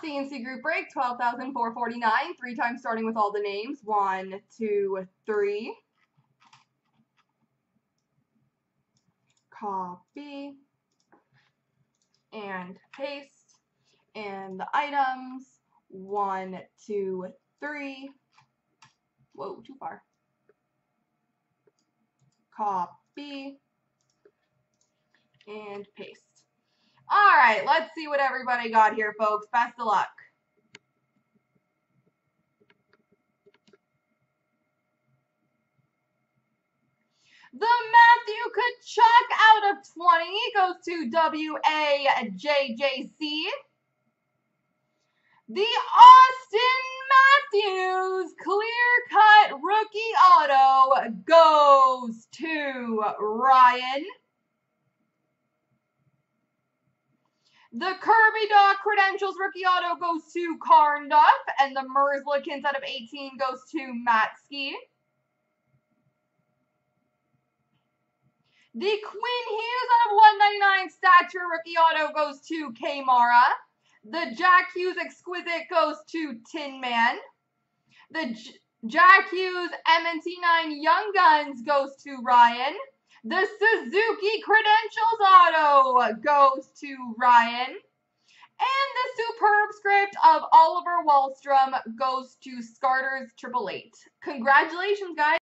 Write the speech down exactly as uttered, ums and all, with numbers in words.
C N C group break, twelve thousand four hundred forty-nine, three times starting with all the names. One, two, three. Copy and paste. And the items, one, two, three. Whoa, too far. Copy and paste. All right, let's see what everybody got here, folks. Best of luck. The Matthew Kachuk out of twenty goes to W A J J C. The Austin Matthews clear-cut rookie auto goes to Ryan. The Kirby Dog Credentials rookie auto goes to Carnduff, and the Merzlikins out of eighteen goes to Matsky. The Quinn Hughes out of one ninety-nine stature rookie auto goes to Kmara. The Jack Hughes Exquisite goes to Tin Man. The J Jack Hughes M N T nine Young Guns goes to Ryan. The Suzuki Credentials Auto goes to Ryan. And the Superb Script of Oliver Wallstrom goes to Scarter's Triple Eight. Congratulations, guys.